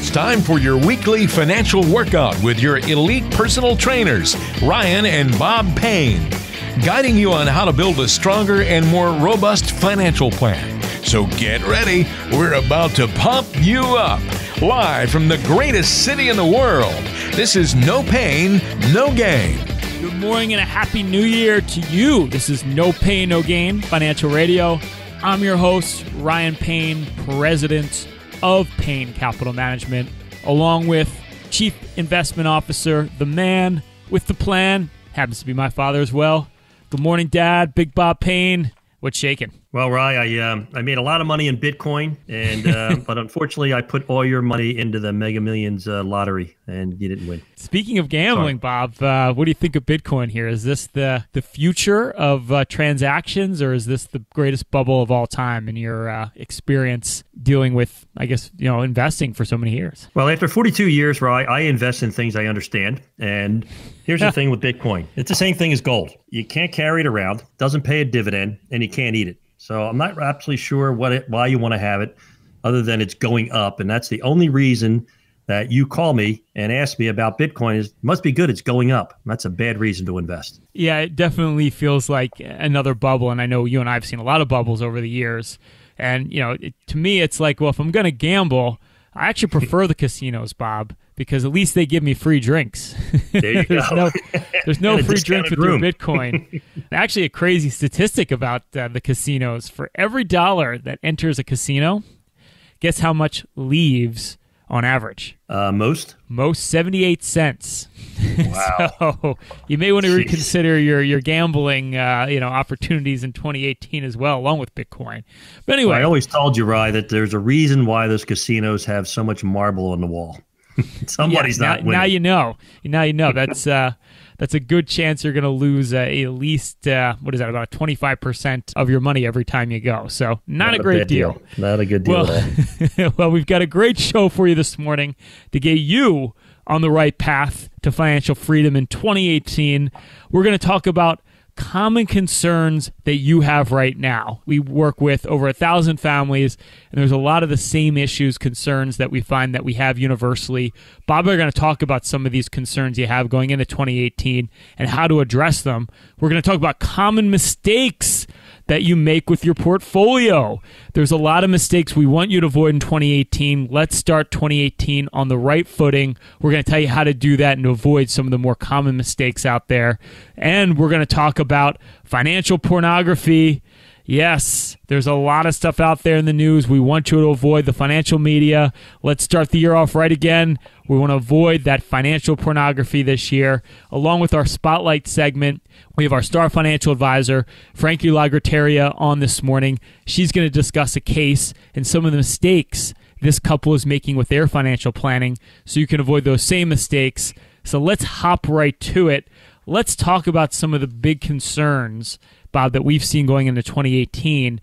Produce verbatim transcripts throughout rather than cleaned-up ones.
It's time for your weekly financial workout with your elite personal trainers, Ryan and Bob Payne, guiding you on how to build a stronger and more robust financial plan. So get ready, we're about to pump you up. Live from the greatest city in the world, this is No Pain, No Gain. Good morning and a happy new year to you. This is No Pain, No Gain Financial Radio. I'm your host, Ryan Payne, president of Payne Capital Management, along with Chief Investment Officer, the man with the plan, happens to be my father as well. Good morning, Dad, Big Bob Payne. What's shaking? Well, Rye, I um, I made a lot of money in Bitcoin, and uh, but unfortunately, I put all your money into the Mega Millions uh, lottery, and you didn't win. Speaking of gambling, Sorry. Bob, uh, what do you think of Bitcoin here? Is this the, the future of uh, transactions, or is this the greatest bubble of all time in your uh, experience dealing with, I guess, you know, investing for so many years? Well, after forty-two years, Rye, I invest in things I understand, and here's the thing with Bitcoin. It's the same thing as gold. You can't carry it around, doesn't pay a dividend, and you can't eat it. So I'm not absolutely sure what it, why you want to have it other than it's going up. And that's the only reason that you call me and ask me about Bitcoin is, must be good, it's going up. That's a bad reason to invest. Yeah, it definitely feels like another bubble. And I know you and I have seen a lot of bubbles over the years. And you know, it, to me, it's like, well, if I'm going to gamble, I actually prefer the casinos, Bob, because at least they give me free drinks. There you there's, go. no, there's no free drinks with room. your Bitcoin. Actually, a crazy statistic about uh, the casinos. For every dollar that enters a casino, guess how much leaves on average? Uh, most? Most, seventy-eight cents. Wow. So you may want to Jeez. reconsider your, your gambling uh, you know, opportunities in twenty eighteen as well, along with Bitcoin. But anyway. I always told you, Rye, that there's a reason why those casinos have so much marble on the wall. Somebody's yeah, now, not winning. Now you know. Now you know. That's uh, that's a good chance you're going to lose uh, at least, uh, what is that, about twenty-five percent of your money every time you go. So not, not a great a deal. deal. Not a good deal well, at all. Well, we've got a great show for you this morning to get you on the right path to financial freedom in twenty eighteen. We're going to talk about common concerns that you have right now. We work with over a thousand families, and there's a lot of the same issues, concerns that we find that we have universally. Bob and I are going to talk about some of these concerns you have going into twenty eighteen and how to address them. We're going to talk about common mistakes that you make with your portfolio. There's a lot of mistakes we want you to avoid in twenty eighteen. Let's start twenty eighteen on the right footing. We're going to tell you how to do that and avoid some of the more common mistakes out there. And we're going to talk about financial pornography. Yes, there's a lot of stuff out there in the news. We want you to avoid the financial media. Let's start the year off right again. We want to avoid that financial pornography this year. Along with our Spotlight segment, we have our star financial advisor, Frankie Lagrotteria, on this morning. She's going to discuss a case and some of the mistakes this couple is making with their financial planning so you can avoid those same mistakes. So let's hop right to it. Let's talk about some of the big concerns, Bob, that we've seen going into twenty eighteen.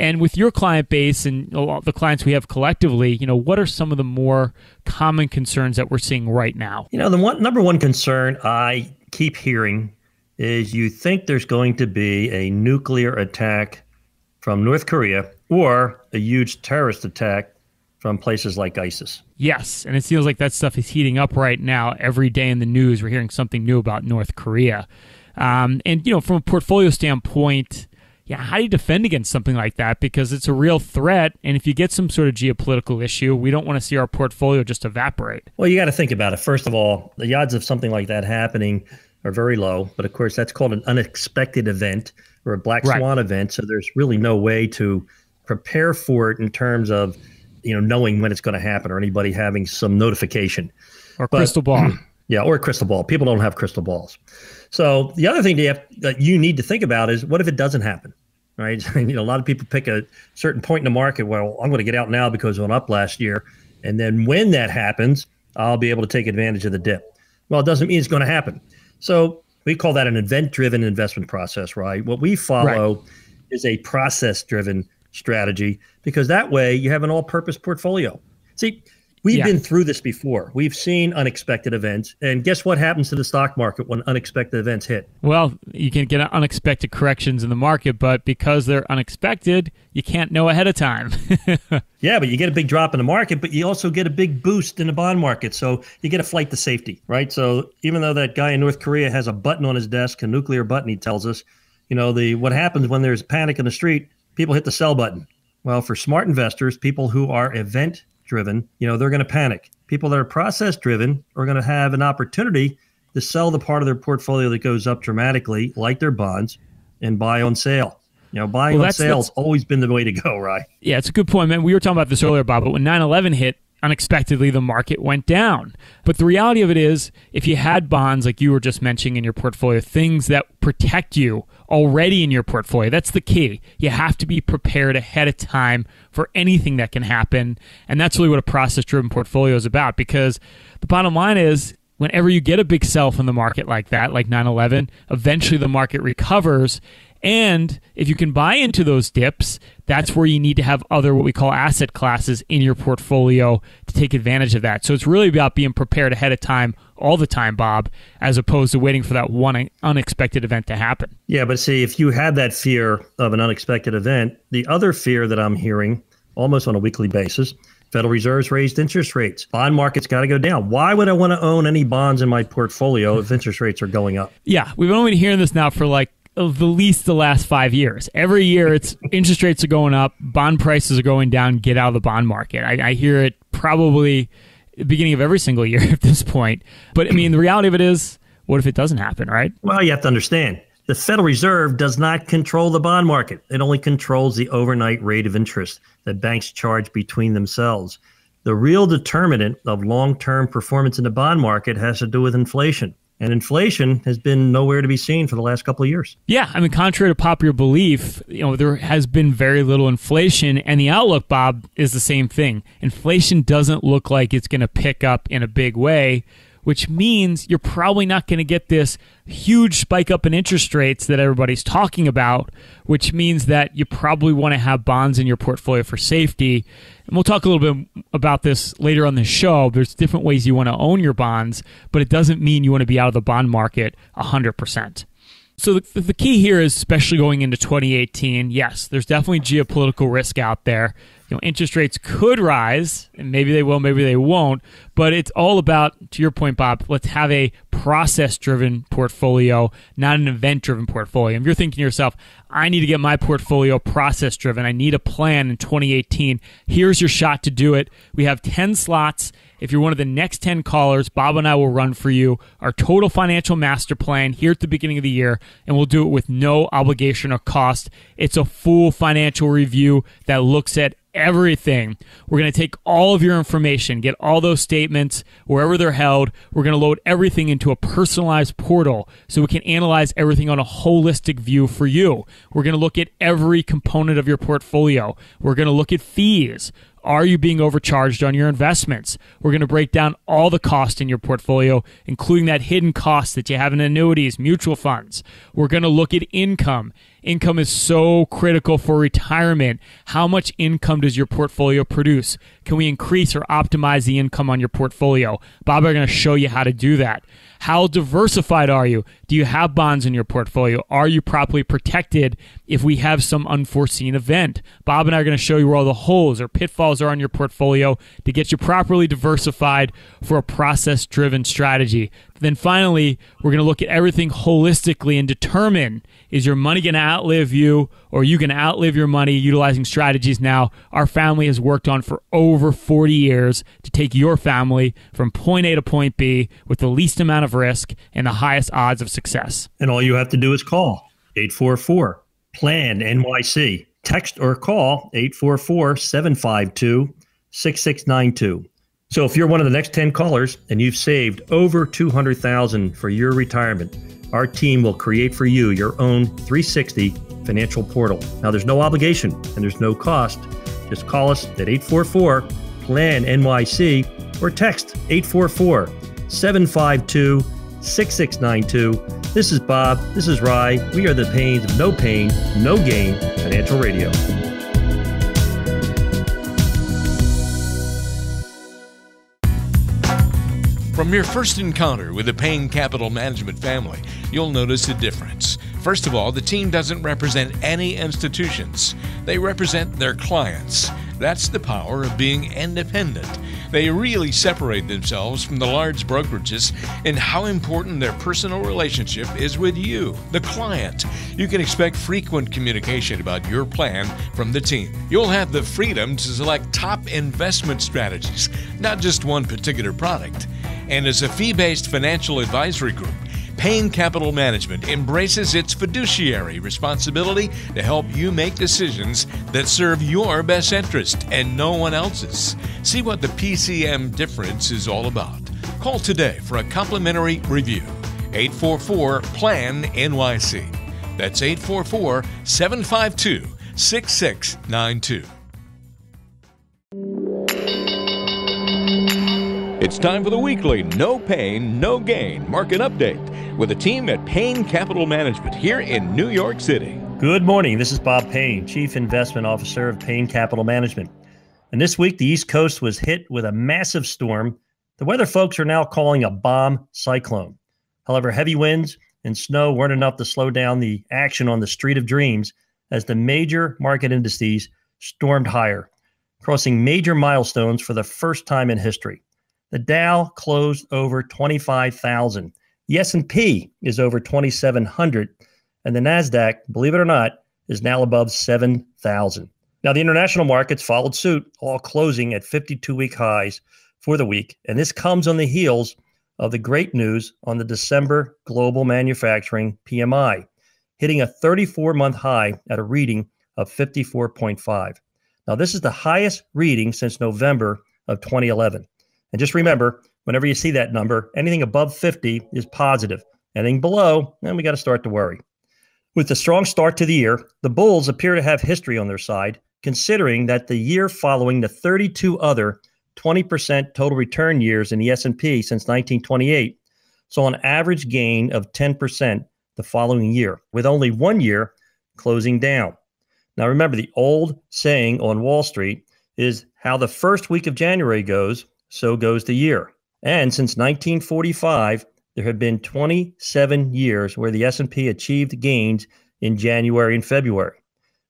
And with your client base and all the clients we have collectively, you know, what are some of the more common concerns that we're seeing right now? You know, the one, number one concern I keep hearing is you think there's going to be a nuclear attack from North Korea or a huge terrorist attack from places like ISIS. Yes, and it feels like that stuff is heating up right now. Every day in the news, we're hearing something new about North Korea. Um, and, you know, from a portfolio standpoint, yeah, how do you defend against something like that? Because it's a real threat. And if you get some sort of geopolitical issue, we don't want to see our portfolio just evaporate. Well, you got to think about it. First of all, the odds of something like that happening are very low. But of course, that's called an unexpected event or a black swan right. event. So there's really no way to prepare for it in terms of, you know, knowing when it's going to happen or anybody having some notification. Or but, crystal ball. Yeah, or a crystal ball. People don't have crystal balls. So the other thing that you, have, that you need to think about is what if it doesn't happen, right? I mean, you know, a lot of people pick a certain point in the market. Well, I'm going to get out now because it went up last year. And then when that happens, I'll be able to take advantage of the dip. Well, it doesn't mean it's going to happen. So we call that an event-driven investment process, right? What we follow right. is a process-driven strategy because that way you have an all-purpose portfolio. See, We've yeah. been through this before. We've seen unexpected events. And guess what happens to the stock market when unexpected events hit? Well, you can get unexpected corrections in the market, but because they're unexpected, you can't know ahead of time. Yeah, but you get a big drop in the market, but you also get a big boost in the bond market. So you get a flight to safety, right? So even though that guy in North Korea has a button on his desk, a nuclear button, he tells us, you know, the what happens when there's panic in the street, people hit the sell button. Well, for smart investors, people who are event driven, you know, they're going to panic. People that are process driven are going to have an opportunity to sell the part of their portfolio that goes up dramatically, like their bonds, and buy on sale. You know, buying well, on sale's always been the way to go, right? Yeah, it's a good point, man. We were talking about this earlier, Bob, but when nine eleven hit, unexpectedly, the market went down. But the reality of it is, if you had bonds, like you were just mentioning in your portfolio, things that protect you already in your portfolio, that's the key. You have to be prepared ahead of time for anything that can happen. And that's really what a process-driven portfolio is about, because the bottom line is, whenever you get a big sell from the market like that, like nine eleven, eventually the market recovers. And if you can buy into those dips, that's where you need to have other what we call asset classes in your portfolio to take advantage of that. So it's really about being prepared ahead of time all the time, Bob, as opposed to waiting for that one unexpected event to happen. Yeah, but see, if you had that fear of an unexpected event, the other fear that I'm hearing almost on a weekly basis, Federal Reserve's raised interest rates. Bond market's got to go down. Why would I want to own any bonds in my portfolio if interest rates are going up? Yeah, we've only been hearing this now for like of the least the last five years. Every year, it's interest rates are going up, bond prices are going down, get out of the bond market. I, I hear it probably the beginning of every single year at this point. But I mean, the reality of it is, what if it doesn't happen, right? Well, you have to understand, the Federal Reserve does not control the bond market. It only controls the overnight rate of interest that banks charge between themselves. The real determinant of long-term performance in the bond market has to do with inflation. And inflation has been nowhere to be seen for the last couple of years. Yeah, I mean, contrary to popular belief, you know, there has been very little inflation, and the outlook, Bob, is the same thing. Inflation doesn't look like it's going to pick up in a big way, which means you're probably not going to get this huge spike up in interest rates that everybody's talking about, which means that you probably want to have bonds in your portfolio for safety. And we'll talk a little bit about this later on the show. There's different ways you want to own your bonds, but it doesn't mean you want to be out of the bond market one hundred percent. So the, the key here is, especially going into twenty eighteen, yes, there's definitely geopolitical risk out there. You know, interest rates could rise, and maybe they will, maybe they won't, but it's all about, to your point, Bob, let's have a process-driven portfolio, not an event-driven portfolio. If you're thinking to yourself, I need to get my portfolio process-driven, I need a plan in twenty eighteen, here's your shot to do it. We have ten slots. If you're one of the next ten callers, Bob and I will run for you our total financial master plan here at the beginning of the year, and we'll do it with no obligation or cost. It's a full financial review that looks at everything. We're going to take all of your information, get all those statements, wherever they're held. We're going to load everything into a personalized portal so we can analyze everything on a holistic view for you. We're going to look at every component of your portfolio. We're going to look at fees. Are you being overcharged on your investments? We're going to break down all the cost in your portfolio, including that hidden cost that you have in annuities, mutual funds. We're going to look at income. Income is so critical for retirement. How much income does your portfolio produce? Can we increase or optimize the income on your portfolio? Bob and I are going to show you how to do that. How diversified are you? Do you have bonds in your portfolio? Are you properly protected if we have some unforeseen event? Bob and I are going to show you where all the holes or pitfalls are in your portfolio to get you properly diversified for a process-driven strategy. Then finally, we're going to look at everything holistically and determine, is your money going to outlive you, or are you going to outlive your money utilizing strategies now our family has worked on for over forty years to take your family from point A to point B with the least amount of risk and the highest odds of success. And all you have to do is call eight four four, P L A N, N Y C. Text or call eight four four, seven five two, six six nine two. So if you're one of the next ten callers and you've saved over two hundred thousand dollars for your retirement, our team will create for you your own three sixty financial portal. Now, there's no obligation and there's no cost. Just call us at eight four four, P L A N, N Y C or text eight four four, seven five two, six six nine two. This is Bob. This is Rye. We are the Paynes of No Pain, No Gain Financial Radio. From your first encounter with the Payne Capital Management family, you'll notice a difference. First of all, the team doesn't represent any institutions. They represent their clients. That's the power of being independent. They really separate themselves from the large brokerages in how important their personal relationship is with you, the client. You can expect frequent communication about your plan from the team. You'll have the freedom to select top investment strategies, not just one particular product. And as a fee-based financial advisory group, Payne Capital Management embraces its fiduciary responsibility to help you make decisions that serve your best interest and no one else's. See what the P C M difference is all about. Call today for a complimentary review. eight four four, plan N Y C. That's eight four four, seven five two, six six nine two. It's time for the weekly No Pain, No Gain market update with the team at Payne Capital Management here in New York City. Good morning. This is Bob Payne, Chief Investment Officer of Payne Capital Management. And this week, the East Coast was hit with a massive storm the weather folks are now calling a bomb cyclone. However, heavy winds and snow weren't enough to slow down the action on the Street of Dreams as the major market indices stormed higher, crossing major milestones for the first time in history. The Dow closed over twenty-five thousand. The S and P is over twenty-seven hundred, and the NASDAQ, believe it or not, is now above seven thousand. Now, the international markets followed suit, all closing at fifty-two-week highs for the week, and this comes on the heels of the great news on the December global manufacturing P M I, hitting a thirty-four-month high at a reading of fifty-four point five. Now, this is the highest reading since November of twenty eleven. And just remember, whenever you see that number, anything above fifty is positive. Anything below, then we got to start to worry. With the strong start to the year, the bulls appear to have history on their side, considering that the year following the thirty-two other twenty percent total return years in the S and P since nineteen twenty-eight saw an average gain of ten percent the following year, with only one year closing down. Now remember, the old saying on Wall Street is how the first week of January goes, so goes the year. And since nineteen forty-five, there have been twenty-seven years where the S and P achieved gains in January and February,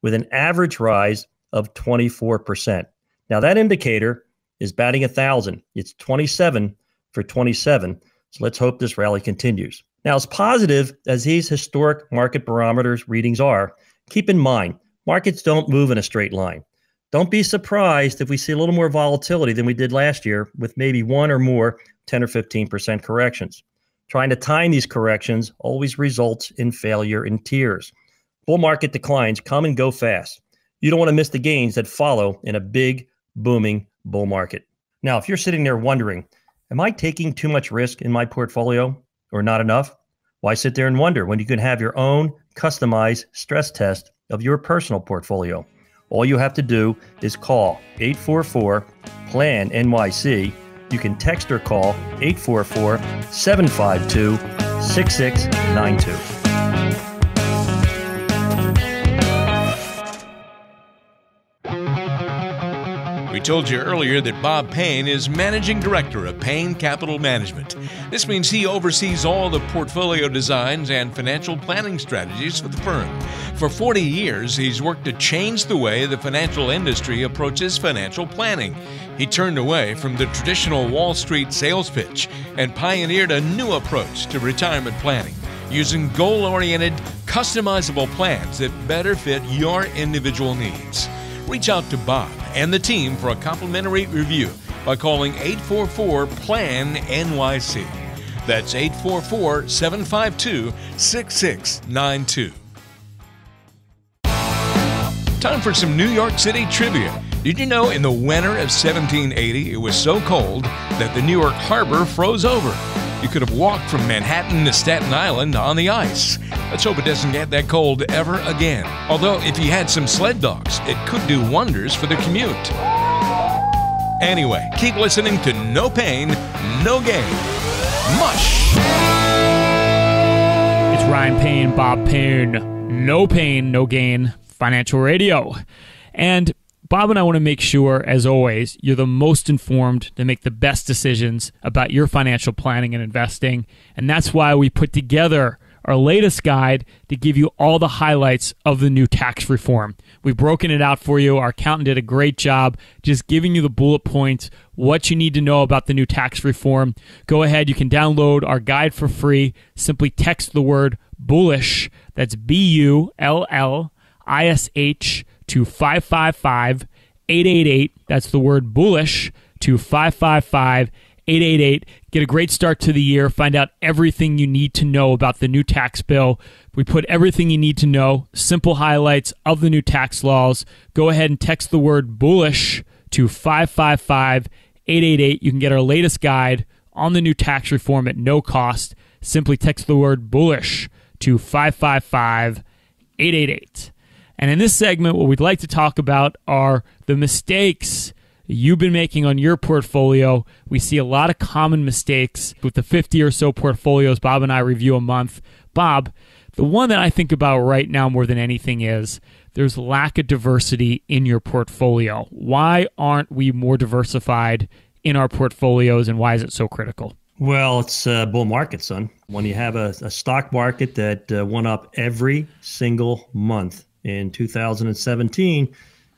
with an average rise of twenty-four percent. Now that indicator is batting one thousand. It's twenty-seven for twenty-seven, so let's hope this rally continues. Now, as positive as these historic market barometers readings are, keep in mind, markets don't move in a straight line. Don't be surprised if we see a little more volatility than we did last year with maybe one or more ten or fifteen percent corrections. Trying to time these corrections always results in failure and tears. Bull market declines come and go fast. You don't want to miss the gains that follow in a big, booming bull market. Now, if you're sitting there wondering, am I taking too much risk in my portfolio or not enough? Why sit there and wonder when you can have your own customized stress test of your personal portfolio? All you have to do is call eight four four, plan N Y C. You can text or call eight four four, seven five two, six six nine two. We told you earlier that Bob Payne is Managing Director of Payne Capital Management. This means he oversees all the portfolio designs and financial planning strategies for the firm. For forty years, he's worked to change the way the financial industry approaches financial planning. He turned away from the traditional Wall Street sales pitch and pioneered a new approach to retirement planning, using goal-oriented, customizable plans that better fit your individual needs. Reach out to Bob and the team for a complimentary review by calling eight four four, plan N Y C. That's eight four four, seven five two, six six nine two. Time for some New York City trivia. Did you know in the winter of seventeen eighty, it was so cold that the New York Harbor froze over? You could have walked from Manhattan to Staten Island on the ice. Let's hope it doesn't get that cold ever again. Although, if you had some sled dogs, it could do wonders for the commute. Anyway, keep listening to No Pain, No Gain. Mush! It's Ryan Payne, Bob Payne. No Pain, No Gain, Financial Radio. And Bob and I want to make sure, as always, you're the most informed to make the best decisions about your financial planning and investing. And that's why we put together our latest guide to give you all the highlights of the new tax reform. We've broken it out for you. Our accountant did a great job just giving you the bullet points, what you need to know about the new tax reform. Go ahead. You can download our guide for free. Simply text the word bullish, that's B U L L I S H, to five five five, eight eight eight. That's the word bullish to five five five, eight eight eight. Get a great start to the year. Find out everything you need to know about the new tax bill. We put everything you need to know, simple highlights of the new tax laws. Go ahead and text the word bullish to five five five, eight eight eight. You can get our latest guide on the new tax reform at no cost. Simply text the word bullish to five five five, eight eight eight. And in this segment, what we'd like to talk about are the mistakes you've been making on your portfolio. We see a lot of common mistakes with the fifty or so portfolios Bob and I review a month. Bob, the one that I think about right now more than anything is there's lack of diversity in your portfolio. Why aren't we more diversified in our portfolios, and why is it so critical? Well, it's a bull market, son. When you have a, a stock market that uh, went up every single month, in two thousand seventeen,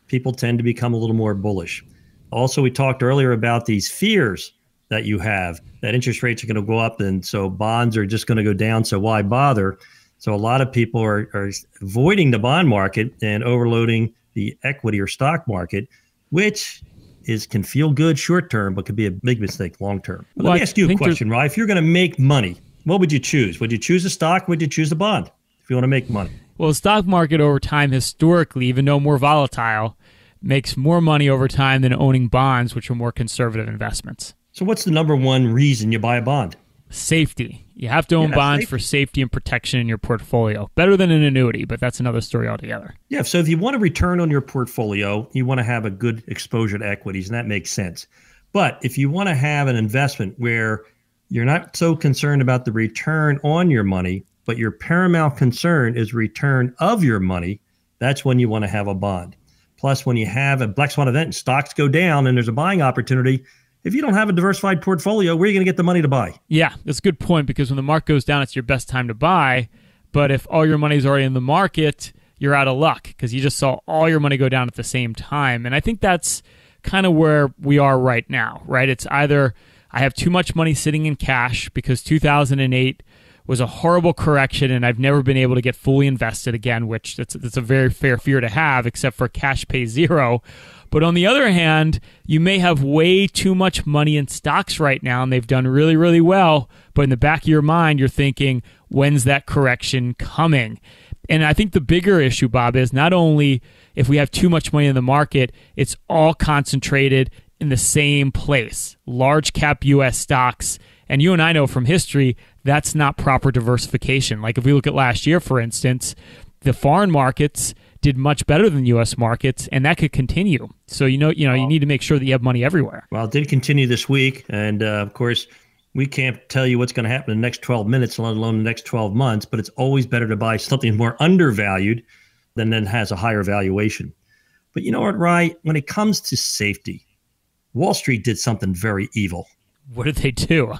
people tend to become a little more bullish. Also, we talked earlier about these fears that you have, that interest rates are going to go up, and so bonds are just going to go down, so why bother? So a lot of people are, are avoiding the bond market and overloading the equity or stock market, which is can feel good short-term, but could be a big mistake long-term. Well, let me ask you a question, Ryan. If you're going to make money, what would you choose? Would you choose a stock? Would you choose a bond if you want to make money? Well, the stock market over time historically, even though more volatile, makes more money over time than owning bonds, which are more conservative investments. So what's the number one reason you buy a bond? Safety. You have to own yeah, bonds safety. for safety and protection in your portfolio. Better than an annuity, but that's another story altogether. Yeah, so if you want a return on your portfolio, you want to have a good exposure to equities, and that makes sense. But if you want to have an investment where you're not so concerned about the return on your money, but your paramount concern is return of your money, that's when you want to have a bond. Plus, when you have a black swan event and stocks go down and there's a buying opportunity, if you don't have a diversified portfolio, where are you going to get the money to buy? Yeah, that's a good point, because when the market goes down, it's your best time to buy. But if all your money's already in the market, you're out of luck, because you just saw all your money go down at the same time. And I think that's kind of where we are right now, right? It's either I have too much money sitting in cash because two thousand eight was a horrible correction and I've never been able to get fully invested again, which that's, that's a very fair fear to have, except for cash pays zero. But on the other hand, you may have way too much money in stocks right now and they've done really, really well. But in the back of your mind, you're thinking, when's that correction coming? And I think the bigger issue, Bob, is not only if we have too much money in the market, it's all concentrated in the same place, large cap U S stocks. And you and I know from history, that's not proper diversification. Like if we look at last year, for instance, the foreign markets did much better than U S markets, and that could continue. So you know, you know, you need to make sure that you have money everywhere. Well, it did continue this week, and uh, of course, we can't tell you what's going to happen in the next twelve minutes, let alone the next twelve months. But it's always better to buy something more undervalued than that has a higher valuation. But you know what, Ryan? When it comes to safety, Wall Street did something very evil. What did they do?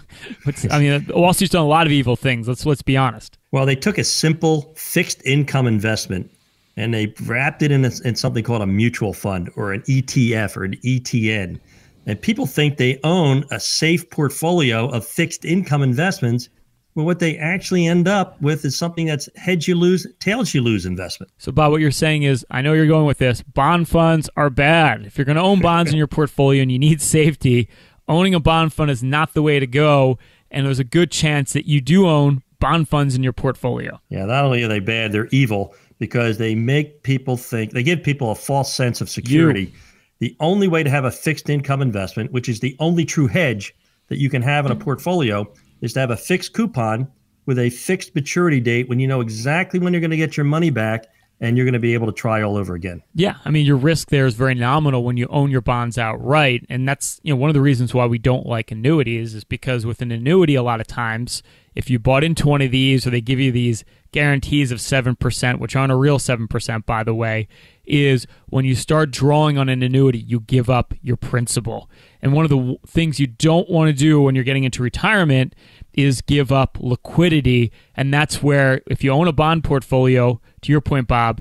What's, I mean, Wall Street's done a lot of evil things. Let's let's be honest. Well, they took a simple fixed income investment and they wrapped it in, a, in something called a mutual fund or an E T F or an E T N. And people think they own a safe portfolio of fixed income investments. Well, what they actually end up with is something that's heads you lose, tails you lose investment. So, Bob, what you're saying is, I know you're going with this, bond funds are bad. If you're going to own bonds in your portfolio and you need safety, owning a bond fund is not the way to go, and there's a good chance that you do own bond funds in your portfolio. Yeah, not only are they bad, they're evil, because they make people think, they give people a false sense of security. You. The only way to have a fixed income investment, which is the only true hedge that you can have in a portfolio, is to have a fixed coupon with a fixed maturity date when you know exactly when you're going to get your money back, and you're going to be able to try all over again. Yeah. I mean, your risk there is very nominal when you own your bonds outright. And that's, you know, one of the reasons why we don't like annuities is because with an annuity, a lot of times, if you bought into one of these, or they give you these guarantees of seven percent, which aren't a real seven percent, by the way, is when you start drawing on an annuity, you give up your principal. And one of the w- things you don't want to do when you're getting into retirement is give up liquidity. And that's where, if you own a bond portfolio, to your point, Bob,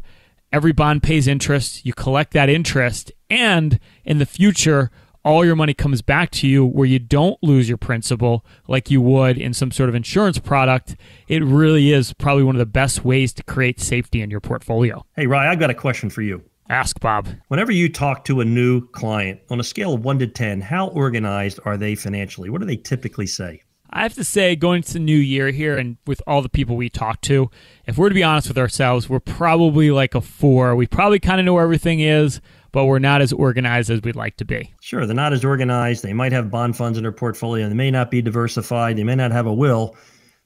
every bond pays interest, you collect that interest, and in the future, all your money comes back to you where you don't lose your principal like you would in some sort of insurance product. It really is probably one of the best ways to create safety in your portfolio. Hey, Ryan, I've got a question for you. Ask, Bob. Whenever you talk to a new client, on a scale of one to ten, how organized are they financially? What do they typically say? I have to say, going into the new year here and with all the people we talk to, if we're to be honest with ourselves, we're probably like a four. We probably kind of know where everything is, but we're not as organized as we'd like to be. Sure, they're not as organized. They might have bond funds in their portfolio. They may not be diversified. They may not have a will.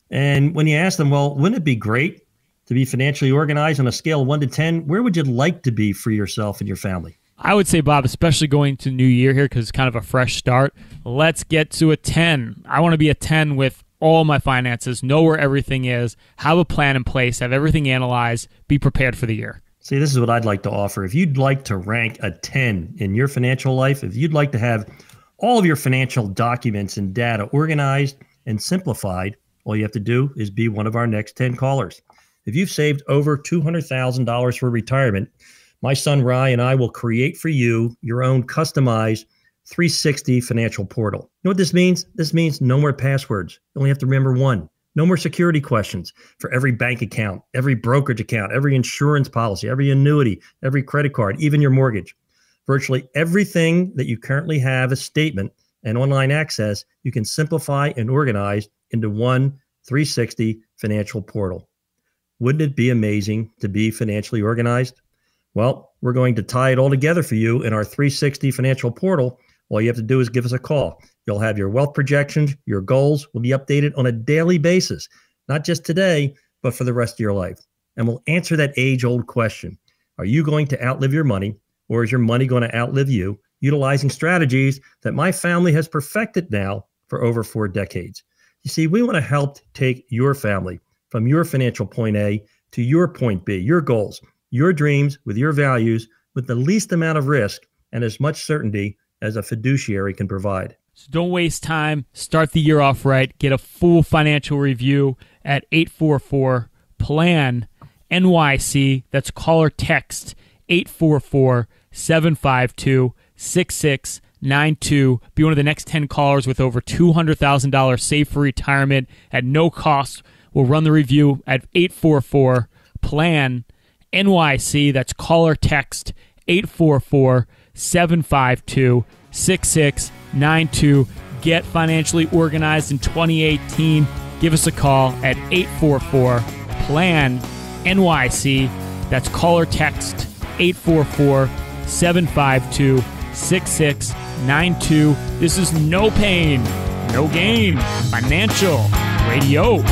And when you ask them, well, wouldn't it be great to be financially organized on a scale of one to ten? Where would you like to be for yourself and your family? I would say, Bob, especially going to new year here because it's kind of a fresh start, let's get to a ten. I want to be a ten with all my finances, know where everything is, have a plan in place, have everything analyzed, be prepared for the year. See, this is what I'd like to offer. If you'd like to rank a ten in your financial life, if you'd like to have all of your financial documents and data organized and simplified, all you have to do is be one of our next ten callers. If you've saved over two hundred thousand dollars for retirement, my son, Ryan, and I will create for you your own customized three sixty financial portal. You know what this means? This means no more passwords. You only have to remember one. No more security questions for every bank account, every brokerage account, every insurance policy, every annuity, every credit card, even your mortgage. Virtually everything that you currently have a statement and online access, you can simplify and organize into one three sixty financial portal. Wouldn't it be amazing to be financially organized? Well, we're going to tie it all together for you in our three sixty Financial Portal. All you have to do is give us a call. You'll have your wealth projections, your goals will be updated on a daily basis, not just today, but for the rest of your life. And we'll answer that age-old question. Are you going to outlive your money, or is your money going to outlive you, utilizing strategies that my family has perfected now for over four decades? You see, we want to help take your family from your financial point A to your point B, your goals, your dreams, with your values, with the least amount of risk and as much certainty as a fiduciary can provide. So don't waste time. Start the year off right. Get a full financial review at eight four four plan N Y C. That's call or text eight four four, seven five two, six six nine two. Be one of the next ten callers with over two hundred thousand dollars saved for retirement at no cost. We'll run the review at eight four four plan N Y C. That's call or text eight four four, seven five two, six six nine two. Get financially organized in twenty eighteen. Give us a call at eight four four plan N Y C. That's call or text eight four four, seven five two, six six nine two. This is No Pain, No Gain Financial Radio.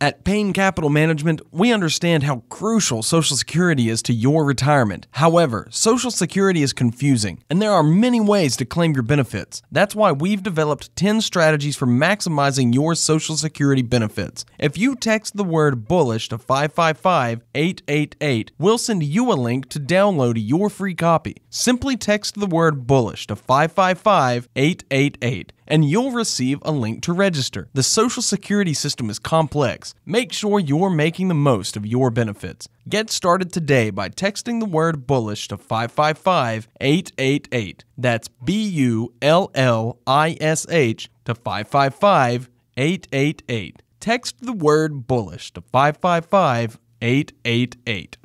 At Payne Capital Management, we understand how crucial Social Security is to your retirement. However, Social Security is confusing, and there are many ways to claim your benefits. That's why we've developed ten strategies for maximizing your Social Security benefits. If you text the word bullish to five five five, eight eight eight, we'll send you a link to download your free copy. Simply text the word bullish to five five five, eight eight eight. And you'll receive a link to register. The Social Security system is complex. Make sure you're making the most of your benefits. Get started today by texting the word bullish to five five five, eight eight eight. That's B U L L I S H to five five five, eight eight eight. Text the word bullish to five five five, eight eight eight.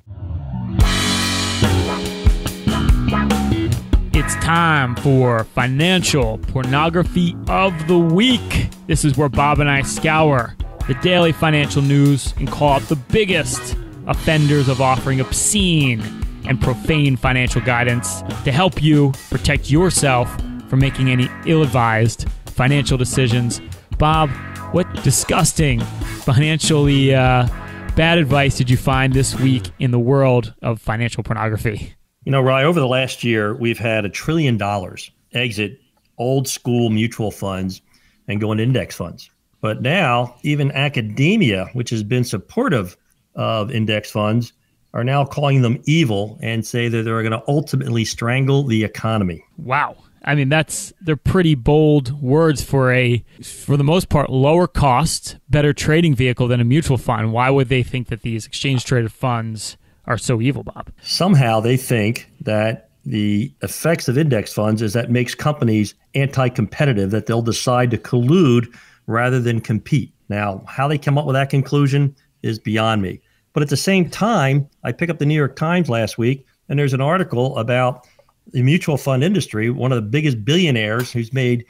It's time for Financial Pornography of the Week. This is where Bob and I scour the daily financial news and call out the biggest offenders of offering obscene and profane financial guidance to help you protect yourself from making any ill-advised financial decisions. Bob, What disgusting, financially uh, bad advice did you find this week in the world of financial pornography? You know, Ryan, over the last year, we've had a trillion dollars exit old school mutual funds and go into index funds. But now, even academia, which has been supportive of index funds, are now calling them evil and say that they're going to ultimately strangle the economy. Wow. I mean, that's they're pretty bold words for a, for the most part, lower cost, better trading vehicle than a mutual fund. Why would they think that these exchange-traded funds are so evil, Bob? Somehow they think that the effects of index funds is that makes companies anti-competitive, that they'll decide to collude rather than compete. Now, how they come up with that conclusion is beyond me. But at the same time, I pick up the New York Times last week, and there's an article about the mutual fund industry, one of the biggest billionaires who's made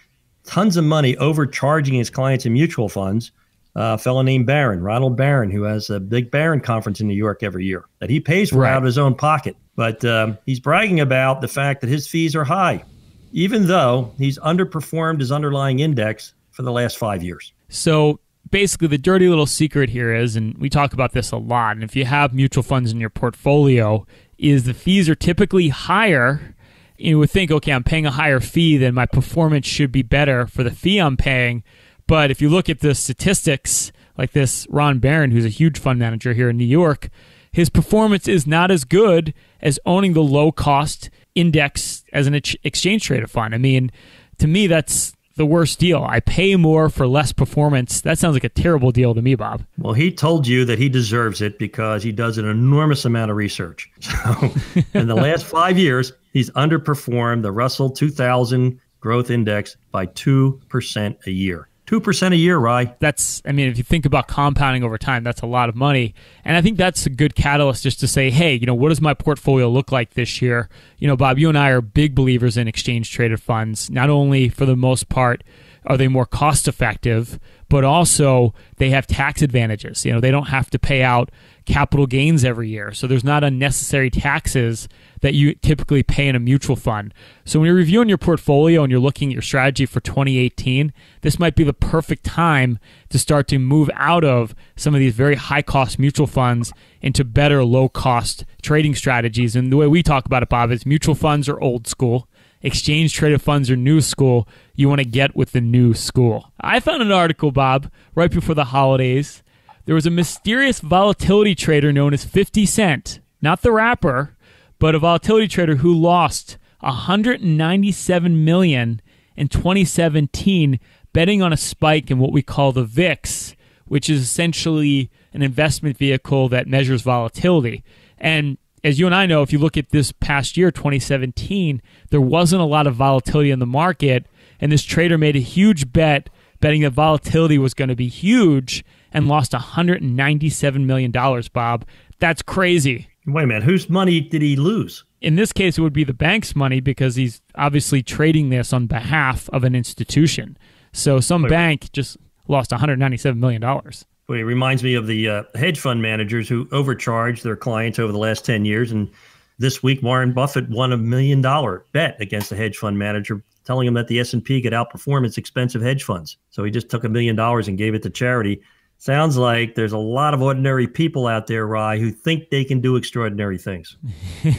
tons of money overcharging his clients in mutual funds, uh, a fellow named Baron, Ronald Baron, who has a big Baron conference in New York every year that he pays for right. out of his own pocket. But um, he's bragging about the fact that his fees are high, even though he's underperformed his underlying index for the last five years. So basically, the dirty little secret here is, and we talk about this a lot, and if you have mutual funds in your portfolio, is the fees are typically higher. You would think, okay, I'm paying a higher fee, then my performance should be better for the fee I'm paying. But if you look at the statistics, like this Ron Baron, who's a huge fund manager here in New York, his performance is not as good as owning the low-cost index as an exchange-traded fund. I mean, to me, that's the worst deal. I pay more for less performance. That sounds like a terrible deal to me, Bob. Well, he told you that he deserves it because he does an enormous amount of research. So in the last five years, he's underperformed the Russell two thousand growth index by two percent a year. two percent a year, Rye. That's, I mean, if you think about compounding over time, that's a lot of money. And I think that's a good catalyst just to say, hey, you know, what does my portfolio look like this year? You know, Bob, you and I are big believers in exchange-traded funds. Not only, for the most part, are they more cost-effective, but also they have tax advantages. You know, they don't have to pay out capital gains every year. So there's not unnecessary taxes that you typically pay in a mutual fund. So when you're reviewing your portfolio and you're looking at your strategy for twenty eighteen, this might be the perfect time to start to move out of some of these very high-cost mutual funds into better low-cost trading strategies. And the way we talk about it, Bob, is mutual funds are old school. Exchange-traded funds are new school. You want to get with the new school. I found an article, Bob, right before the holidays. There was a mysterious volatility trader known as fifty cent, not the rapper, but a volatility trader who lost one hundred ninety-seven million dollars in twenty seventeen betting on a spike in what we call the V I X, which is essentially an investment vehicle that measures volatility. And as you and I know, if you look at this past year, twenty seventeen, there wasn't a lot of volatility in the market, and this trader made a huge bet, betting that volatility was going to be huge, and lost one hundred ninety-seven million dollars, Bob. That's crazy. Wait a minute. Whose money did he lose? In this case, it would be the bank's money because he's obviously trading this on behalf of an institution. So some Wait. bank just lost one hundred ninety-seven million dollars. It reminds me of the uh, hedge fund managers who overcharged their clients over the last ten years. And this week, Warren Buffett won a million dollar bet against a hedge fund manager, telling him that the S and P could outperform its expensive hedge funds. So he just took a million dollars and gave it to charity. Sounds like there's a lot of ordinary people out there, Rye, who think they can do extraordinary things.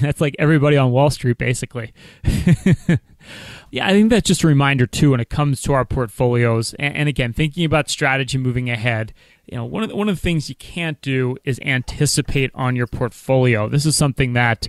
That's like everybody on Wall Street, basically. Yeah, I think that's just a reminder, too, when it comes to our portfolios. And, and again, thinking about strategy moving ahead, you know, one of the, one of the things you can't do is anticipate on your portfolio. This is something that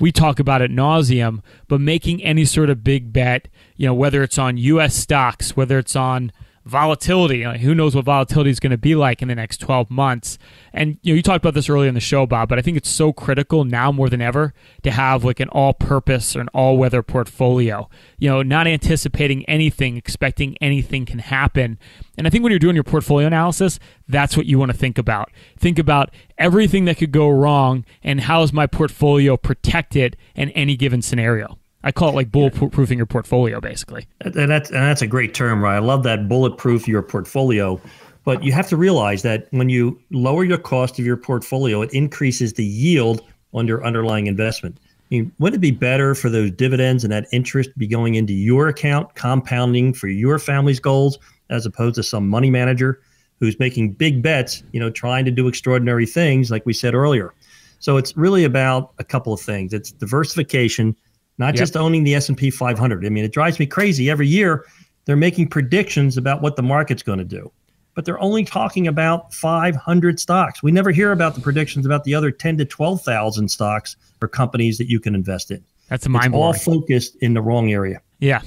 we talk about ad nauseum, but making any sort of big bet, you know, whether it's on U S stocks, whether it's on volatility, you know, who knows what volatility is going to be like in the next twelve months. And you know, you talked about this earlier in the show, Bob, but I think it's so critical now more than ever to have like an all-purpose or an all-weather portfolio. You know, not anticipating anything, expecting anything can happen. And I think when you're doing your portfolio analysis, that's what you want to think about. Think about everything that could go wrong and how is my portfolio protected in any given scenario. I call it like bulletproofing your portfolio, basically. And that's, and that's a great term, right? I love that, bulletproof your portfolio. But you have to realize that when you lower your cost of your portfolio, it increases the yield on your underlying investment. I mean, wouldn't it be better for those dividends and that interest be going into your account, compounding for your family's goals, as opposed to some money manager? who's making big bets, you know, trying to do extraordinary things, like we said earlier. So it's really about a couple of things. It's diversification, not yep. just owning the S and P five hundred. I mean, it drives me crazy. Every year, they're making predictions about what the market's going to do, but they're only talking about five hundred stocks. We never hear about the predictions about the other ten to twelve thousand stocks or companies that you can invest in. That's a mind blowing. It's all focused in the wrong area. Yeah.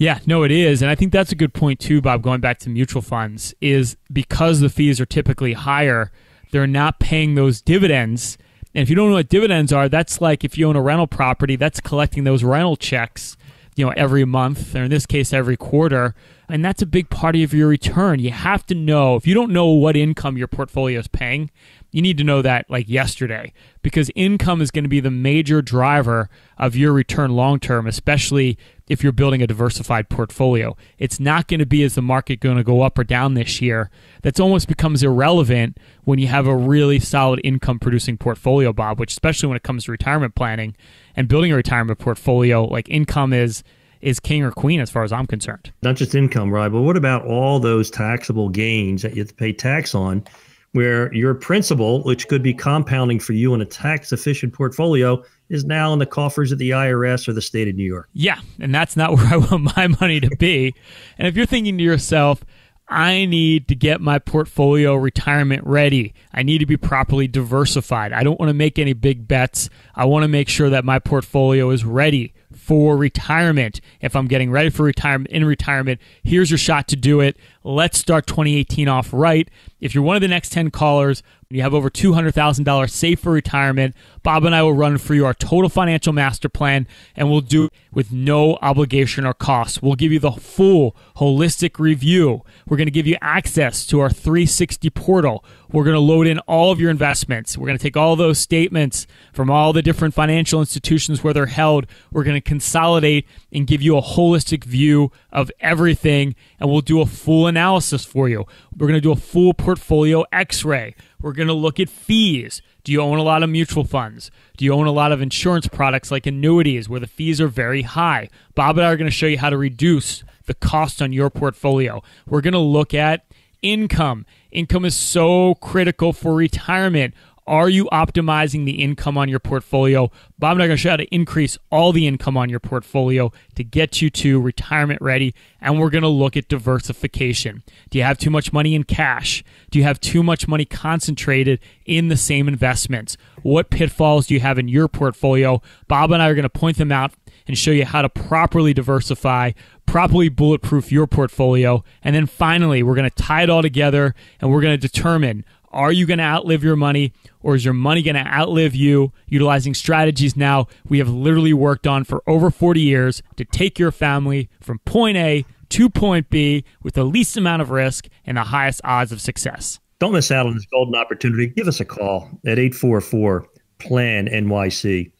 Yeah, no, it is. And I think that's a good point too, Bob, going back to mutual funds, is because the fees are typically higher, they're not paying those dividends. And if you don't know what dividends are, that's like if you own a rental property, that's collecting those rental checks, you know, every month, or in this case, every quarter. And that's a big part of your return. You have to know, if you don't know what income your portfolio is paying, you need to know that like yesterday, because income is going to be the major driver of your return long-term, especially if you're building a diversified portfolio. It's not going to be, is the market going to go up or down this year? That's almost becomes irrelevant when you have a really solid income-producing portfolio, Bob, which especially when it comes to retirement planning and building a retirement portfolio, like income is is king or queen as far as I'm concerned. Not just income, right? But what about all those taxable gains that you have to pay tax on, where your principal, which could be compounding for you in a tax-efficient portfolio, is now in the coffers of the I R S or the state of New York. Yeah, and that's not where I want my money to be. And if you're thinking to yourself, I need to get my portfolio retirement ready, I need to be properly diversified, I don't want to make any big bets, I want to make sure that my portfolio is ready for retirement. If I'm getting ready for retirement, in retirement, here's your shot to do it. Let's start twenty eighteen off right. If you're one of the next ten callers, you have over two hundred thousand dollars saved for retirement, Bob and I will run for you our total financial master plan, and we'll do it with no obligation or cost. We'll give you the full holistic review. We're going to give you access to our three sixty portal. We're going to load in all of your investments. We're going to take all those statements from all the different financial institutions where they're held. We're going to consolidate and give you a holistic view of everything, and we'll do a full analysis for you. We're going to do a full portfolio x-ray. We're going to look at fees. Do you own a lot of mutual funds? Do you own a lot of insurance products like annuities where the fees are very high? Bob and I are going to show you how to reduce the cost on your portfolio. We're going to look at income. Income is so critical for retirement. Are you optimizing the income on your portfolio? Bob and I are going to show you how to increase all the income on your portfolio to get you to retirement ready. And we're going to look at diversification. Do you have too much money in cash? Do you have too much money concentrated in the same investments? What pitfalls do you have in your portfolio? Bob and I are going to point them out and show you how to properly diversify, properly bulletproof your portfolio. And then finally, we're going to tie it all together and we're going to determine, are you going to outlive your money, or is your money going to outlive you, utilizing strategies now we have literally worked on for over forty years to take your family from point A to point B with the least amount of risk and the highest odds of success? Don't miss out on this golden opportunity. Give us a call at eight four four plan N Y C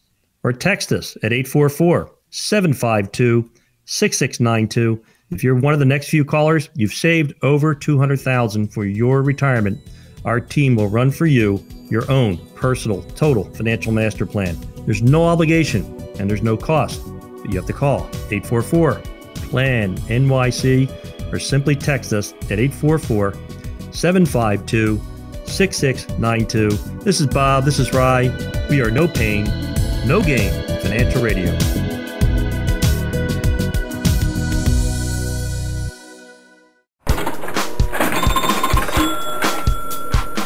or text us at eight four four, seven five two, six six nine two. If you're one of the next few callers, you've saved over two hundred thousand dollars for your retirement. Our team will run for you your own personal total financial master plan. There's no obligation and there's no cost, but you have to call eight four four plan N Y C or simply text us at eight four four, seven five two, six six nine two. This is Bob. This is Rye. We are No Pain, No Gain Financial Radio.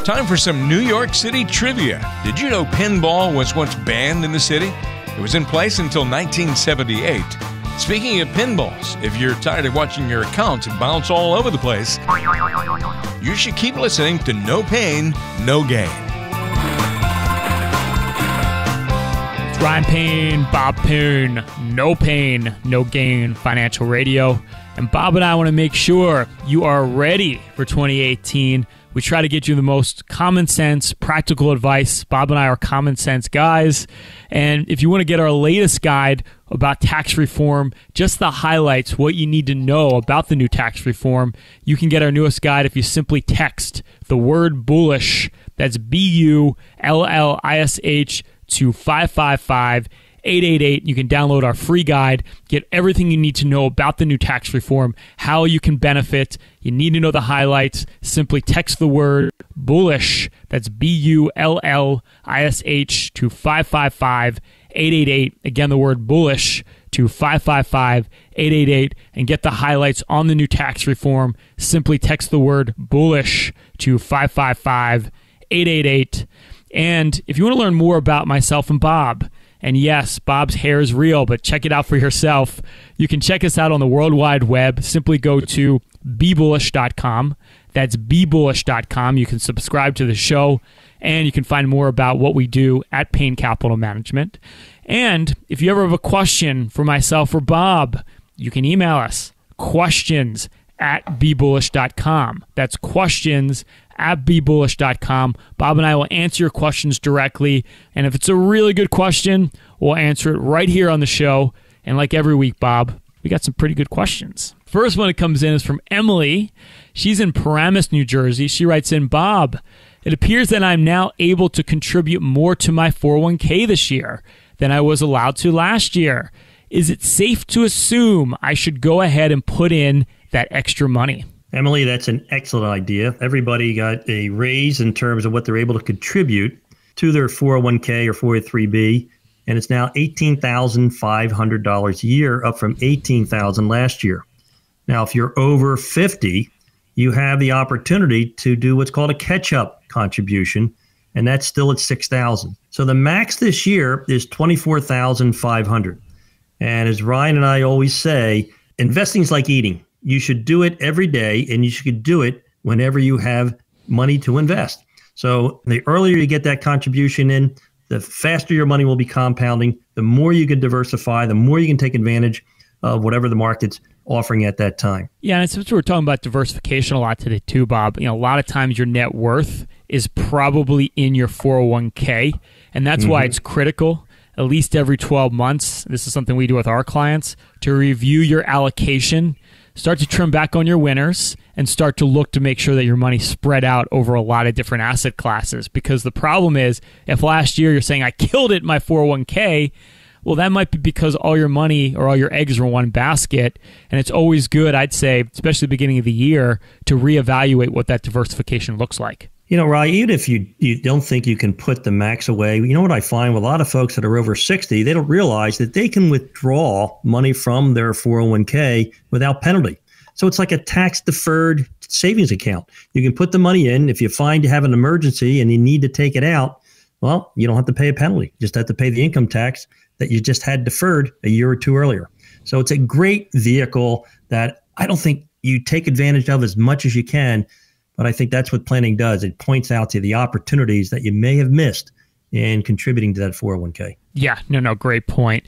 Time for some New York City trivia. Did you know pinball was once banned in the city? It was in place until nineteen seventy-eight. Speaking of pinballs, if you're tired of watching your accounts bounce all over the place, you should keep listening to No Pain, No Gain. It's Ryan Payne, Bob Payne, No Pain, No Gain Financial Radio. And Bob and I want to make sure you are ready for twenty eighteen. We try to get you the most common sense, practical advice. Bob and I are common sense guys. And if you want to get our latest guide about tax reform, just the highlights, what you need to know about the new tax reform, you can get our newest guide if you simply text the word bullish, that's B U L L I S H, to five five five eight eight eight. You can download our free guide, get everything you need to know about the new tax reform, how you can benefit. You need to know the highlights. Simply text the word bullish, that's B U L L I S H, to five five five, eight eight eight. Again, the word bullish to five five five, eight eight eight, and get the highlights on the new tax reform. Simply text the word bullish to five five five, eight eight eight. And if you want to learn more about myself and Bob, and yes, Bob's hair is real, but check it out for yourself. You can check us out on the World Wide Web. Simply go to Be Bullish dot com. That's Be Bullish dot com. You can subscribe to the show, and you can find more about what we do at Payne Capital Management. And if you ever have a question for myself or Bob, you can email us, questions at Be Bullish dot com. That's questions at Be Bullish dot com. Bob and I will answer your questions directly. And if it's a really good question, we'll answer it right here on the show. And like every week, Bob, we got some pretty good questions. First one that comes in is from Emily. She's in Paramus, New Jersey. She writes in, Bob, it appears that I'm now able to contribute more to my four oh one K this year than I was allowed to last year. Is it safe to assume I should go ahead and put in that extra money? Emily, that's an excellent idea. Everybody got a raise in terms of what they're able to contribute to their four oh one K or four oh three B, and it's now eighteen thousand five hundred dollars a year, up from eighteen thousand dollars last year. Now, if you're over fifty, you have the opportunity to do what's called a catch-up contribution, and that's still at six thousand dollars. So the max this year is twenty-four thousand five hundred dollars. And as Ryan and I always say, investing is like eating. You should do it every day, and you should do it whenever you have money to invest. So the earlier you get that contribution in, the faster your money will be compounding, the more you can diversify, the more you can take advantage of whatever the market's offering at that time. Yeah, and since we're talking about diversification a lot today too, Bob, you know, a lot of times your net worth is probably in your four oh one K, and that's mm-hmm. why it's critical, at least every twelve months, this is something we do with our clients, to review your allocation, start to trim back on your winners, and start to look to make sure that your money's spread out over a lot of different asset classes. Because the problem is, if last year you're saying, I killed it in my four oh one K, well, that might be because all your money or all your eggs are in one basket. And it's always good, I'd say, especially at the beginning of the year, to reevaluate what that diversification looks like. You know, Ryan, even if you, you don't think you can put the max away, you know what I find with a lot of folks that are over sixty, they don't realize that they can withdraw money from their four oh one K without penalty. So it's like a tax-deferred savings account. You can put the money in. If you find you have an emergency and you need to take it out, well, you don't have to pay a penalty. You just have to pay the income tax that you just had deferred a year or two earlier. So it's a great vehicle that I don't think you take advantage of as much as you can. But I think that's what planning does. It points out to you the opportunities that you may have missed in contributing to that four oh one K. Yeah, no, no, great point.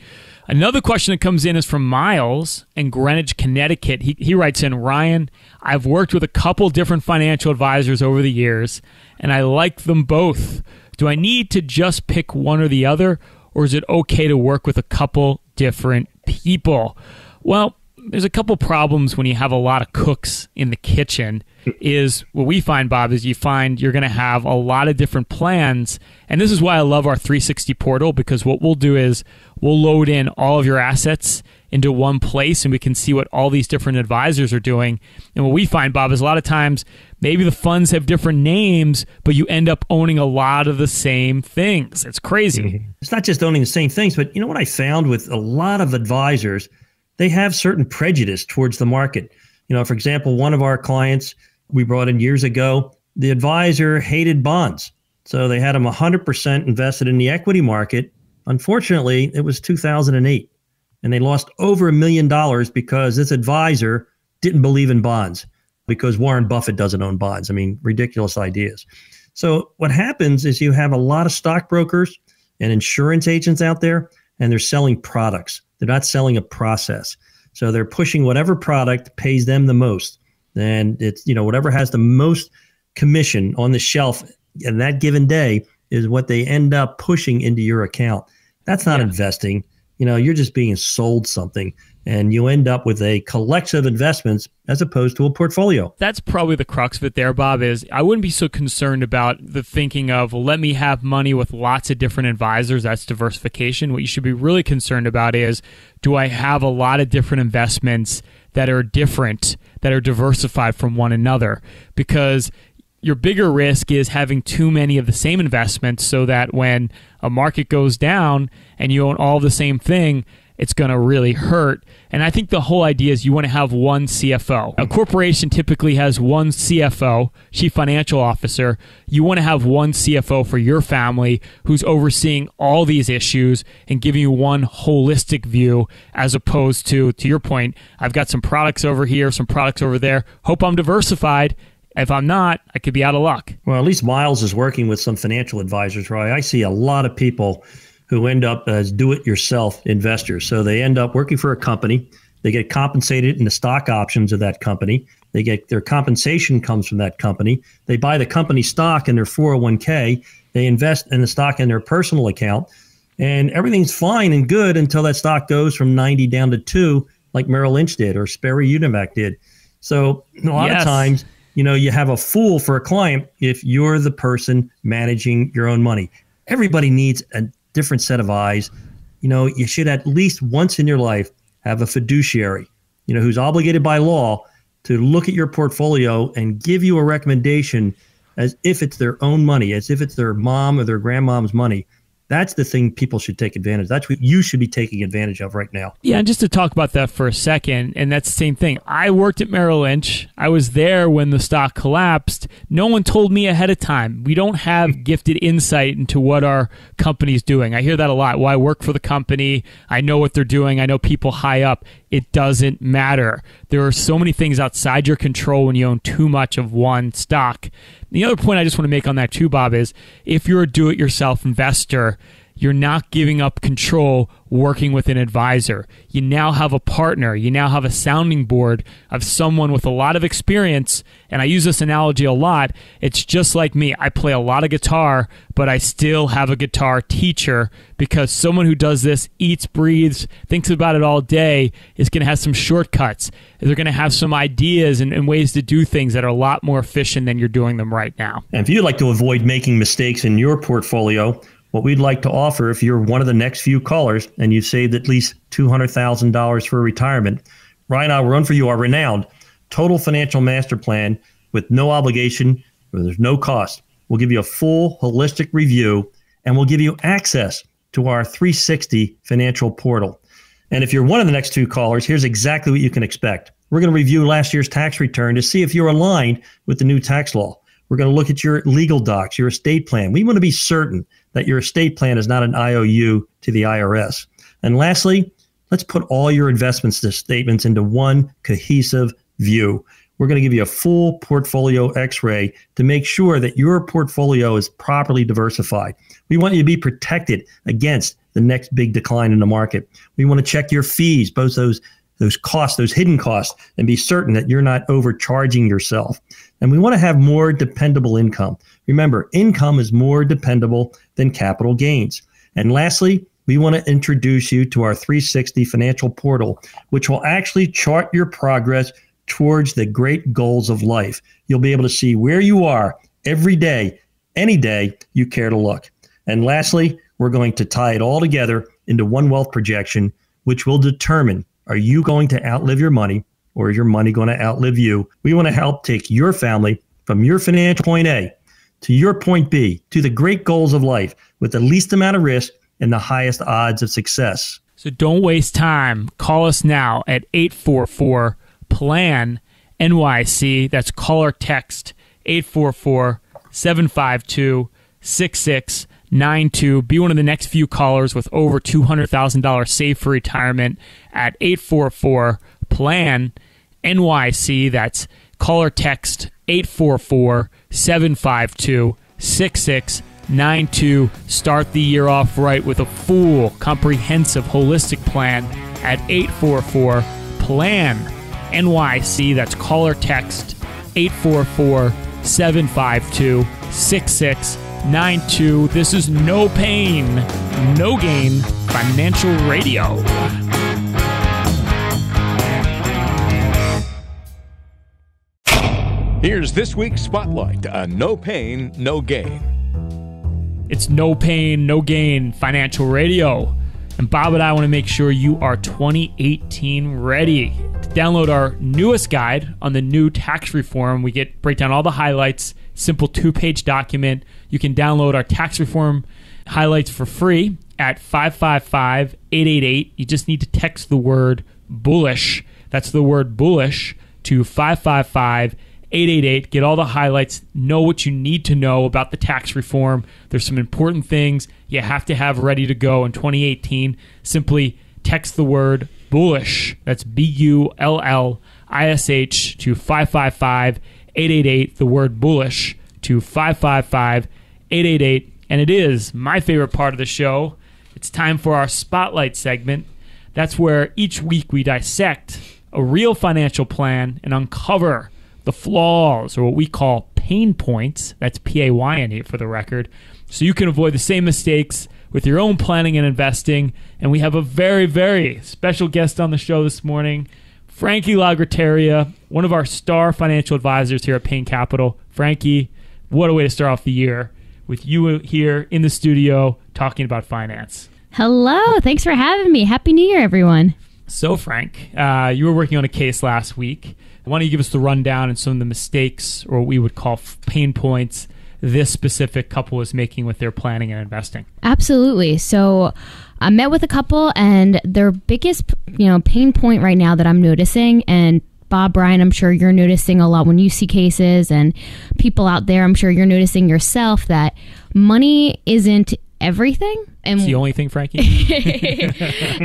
Another question that comes in is from Miles in Greenwich, Connecticut. He, he writes in, Ryan, I've worked with a couple different financial advisors over the years, and I like them both. Do I need to just pick one or the other, or is it okay to work with a couple different people? Well, there's a couple problems when you have a lot of cooks in the kitchen. Is what we find, Bob, is you find you're going to have a lot of different plans. And this is why I love our three sixty portal, because what we'll do is we'll load in all of your assets into one place, and we can see what all these different advisors are doing. And what we find, Bob, is a lot of times maybe the funds have different names, but you end up owning a lot of the same things. It's crazy. It's not just owning the same things, but you know what I found with a lot of advisors, they have certain prejudice towards the market. You know, for example, one of our clients we brought in years ago, the advisor hated bonds. So they had him one hundred percent invested in the equity market. Unfortunately, it was two thousand eight, and they lost over a million dollars because this advisor didn't believe in bonds, because Warren Buffett doesn't own bonds. I mean, ridiculous ideas. So what happens is you have a lot of stockbrokers and insurance agents out there, and they're selling products. They're not selling a process. So they're pushing whatever product pays them the most. And it's, you know, whatever has the most commission on the shelf in that given day is what they end up pushing into your account. That's not yeah. investing. you know, you're just being sold something, and you end up with a collection of investments as opposed to a portfolio. That's probably the crux of it there, Bob, is I wouldn't be so concerned about the thinking of, well, let me have money with lots of different advisors. That's diversification. What you should be really concerned about is, do I have a lot of different investments that are different, that are diversified from one another? Because your bigger risk is having too many of the same investments, so that when a market goes down and you own all the same thing, it's going to really hurt. And I think the whole idea is you want to have one C F O. A corporation typically has one C F O, chief financial officer. You want to have one C F O for your family who's overseeing all these issues and giving you one holistic view, as opposed to, to your point, I've got some products over here, some products over there. Hope I'm diversified. If I'm not, I could be out of luck. Well, at least Miles is working with some financial advisors, right? I see a lot of people who end up as do-it-yourself investors. So they end up working for a company. They get compensated in the stock options of that company. They get their compensation comes from that company. They buy the company stock in their four oh one K. They invest in the stock in their personal account. And everything's fine and good until that stock goes from ninety down to two, like Merrill Lynch did or Sperry Unimac did. So a lot yes. of times, you know, you have a fool for a client if you're the person managing your own money. Everybody needs a different set of eyes. You know, you should at least once in your life have a fiduciary, you know, who's obligated by law to look at your portfolio and give you a recommendation as if it's their own money, as if it's their mom or their grandmom's money. That's the thing people should take advantage of. That's what you should be taking advantage of right now. Yeah, and just to talk about that for a second, and that's the same thing. I worked at Merrill Lynch. I was there when the stock collapsed. No one told me ahead of time. We don't have gifted insight into what our company's doing. I hear that a lot. Well, I work for the company. I know what they're doing. I know people high up. It doesn't matter. There are so many things outside your control when you own too much of one stock. The other point I just want to make on that too, Bob, is if you're a do-it-yourself investor, you're not giving up control working with an advisor. You now have a partner. You now have a sounding board of someone with a lot of experience. And I use this analogy a lot. It's just like me. I play a lot of guitar, but I still have a guitar teacher, because someone who does this, eats, breathes, thinks about it all day, is going to have some shortcuts. They're going to have some ideas and, and ways to do things that are a lot more efficient than you're doing them right now. And if you'd like to avoid making mistakes in your portfolio, what we'd like to offer, if you're one of the next few callers and you've saved at least two hundred thousand dollars for retirement, Ryan and I will run for you our renowned Total Financial Master Plan with no obligation, where there's no cost. We'll give you a full holistic review, and we'll give you access to our three sixty financial portal. And if you're one of the next two callers, here's exactly what you can expect. We're going to review last year's tax return to see if you're aligned with the new tax law. We're going to look at your legal docs, your estate plan. We want to be certain that your estate plan is not an I O U to the I R S. And lastly, let's put all your investments statements into one cohesive view. We're going to give you a full portfolio x-ray to make sure that your portfolio is properly diversified. We want you to be protected against the next big decline in the market. We want to check your fees, both those those costs, those hidden costs, and be certain that you're not overcharging yourself. And we want to have more dependable income. Remember, income is more dependable than capital gains. And lastly, we want to introduce you to our three sixty financial portal, which will actually chart your progress towards the great goals of life. You'll be able to see where you are every day, any day you care to look. And lastly, we're going to tie it all together into one wealth projection, which will determine, are you going to outlive your money, or is your money going to outlive you? We want to help take your family from your financial point A to your point B to the great goals of life with the least amount of risk and the highest odds of success. So don't waste time. Call us now at eight four four, P L A N, N Y C. That's call or text eight four four, seven five two, six six nine two. Be one of the next few callers with over two hundred thousand dollars saved for retirement at eight four four, P L A N, N Y C. That's call or text eight four four, seven five two, six six nine two. Start the year off right with a full, comprehensive, holistic plan at eight four four, P L A N, N Y C. That's call or text eight four four, seven five two, six six nine two. This is No Pain, No Gain. Financial Radio. Here's this week's Spotlight on No Pain, No Gain. It's No Pain, No Gain Financial Radio. And Bob and I want to make sure you are twenty eighteen ready. To download our newest guide on the new tax reform, we get break down all the highlights, simple two-page document. You can download our tax reform highlights for free at five five five, eight eight eight. You just need to text the word bullish. That's the word bullish to five five five, eight eight eight. Get all the highlights. Know what you need to know about the tax reform. There's some important things you have to have ready to go in twenty eighteen. Simply text the word bullish. That's B U L L I S H to five five five, eight eight eight. The word bullish to five five five, eight eight eight. And it is my favorite part of the show. It's time for our Spotlight segment. That's where each week we dissect a real financial plan and uncover the flaws, or what we call pain points. That's P A Y N E for the record. So you can avoid the same mistakes with your own planning and investing. And we have a very, very special guest on the show this morning, Frankie Lagrotteria, one of our star financial advisors here at Payne Capital. Frankie, what a way to start off the year with you here in the studio talking about finance. Hello. Thanks for having me. Happy New Year, everyone. So, Frank, uh, you were working on a case last week. Why don't you give us the rundown and some of the mistakes, or what we would call pain points, this specific couple is making with their planning and investing? Absolutely. So I met with a couple, and their biggest, you know, pain point right now that I'm noticing, and Bob, Brian, I'm sure you're noticing a lot when you see cases, and people out there, I'm sure you're noticing yourself, that money isn't everything. And it's the only thing, Frankie.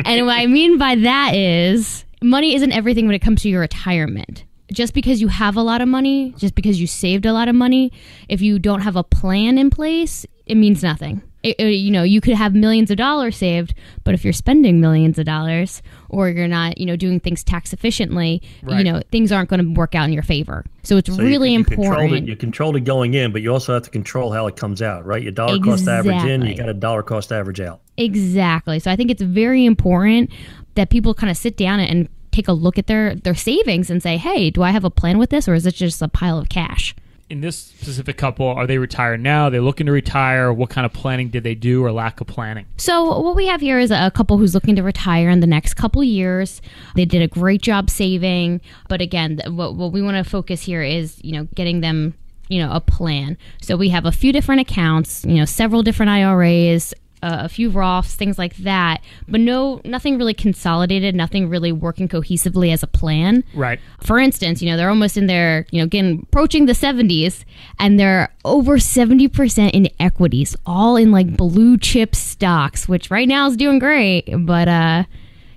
And what I mean by that is money isn't everything when it comes to your retirement. Just because you have a lot of money, just because you saved a lot of money, if you don't have a plan in place, it means nothing. It, it, you know, you could have millions of dollars saved, but if you're spending millions of dollars, or you're not, you know, doing things tax efficiently, right, you know, things aren't going to work out in your favor. So it's so really you, you important. Control it, you control it going in, but you also have to control how it comes out, right? Your dollar exactly. cost average in, you got a dollar cost average out. Exactly. So I think it's very important that people kind of sit down and take a look at their, their savings and say, hey, do I have a plan with this, or is it just a pile of cash? In this specific couple, are they retired now? Are they looking to retire? What kind of planning did they do, or lack of planning? So what we have here is a couple who's looking to retire in the next couple years. They did a great job saving. But again, what, what we want to focus here is, you know, getting them, you know, a plan. So we have a few different accounts, you know, several different I R As, Uh, a few Roths, things like that, but no, nothing really consolidated, nothing really working cohesively as a plan. Right. For instance, you know, they're almost in their, you know, getting approaching the seventies, and they're over seventy percent in equities, all in like blue chip stocks, which right now is doing great. But uh,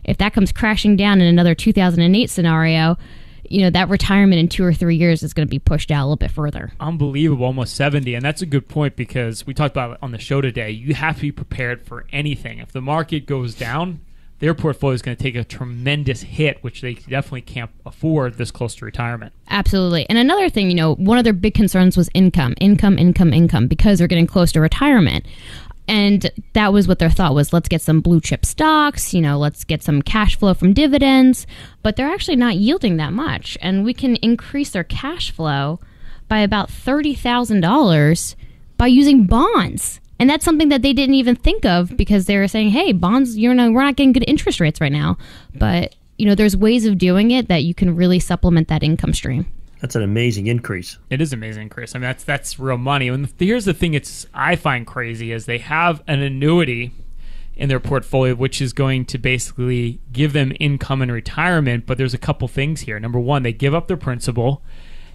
if that comes crashing down in another two thousand eight scenario, you know, that retirement in two or three years is going to be pushed out a little bit further. Unbelievable, almost seventy. And that's a good point, because we talked about it on the show today. You have to be prepared for anything. If the market goes down, their portfolio is going to take a tremendous hit, which they definitely can't afford this close to retirement. Absolutely. And another thing, you know, one of their big concerns was income, income, income, income, because they're getting close to retirement. And that was what their thought was, let's get some blue chip stocks, you know, let's get some cash flow from dividends, but they're actually not yielding that much. And we can increase their cash flow by about thirty thousand dollars by using bonds. And that's something that they didn't even think of, because they were saying, hey, bonds, you know, we're not getting good interest rates right now. But, you know, there's ways of doing it that you can really supplement that income stream. That's an amazing increase. It is an amazing increase. I mean, that's that's real money. And here's the thing it's I find crazy is they have an annuity in their portfolio, which is going to basically give them income in retirement. But there's a couple things here. Number one, they give up their principal.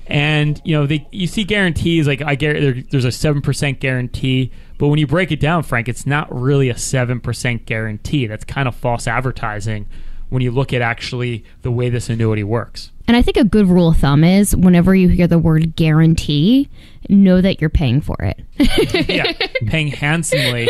And, you know, they you see guarantees, like I guarantee there's a seven percent guarantee. But when you break it down, Frank, it's not really a seven percent guarantee. That's kind of false advertising when you look at actually the way this annuity works. And I think a good rule of thumb is whenever you hear the word guarantee, know that you're paying for it. Yeah, paying handsomely.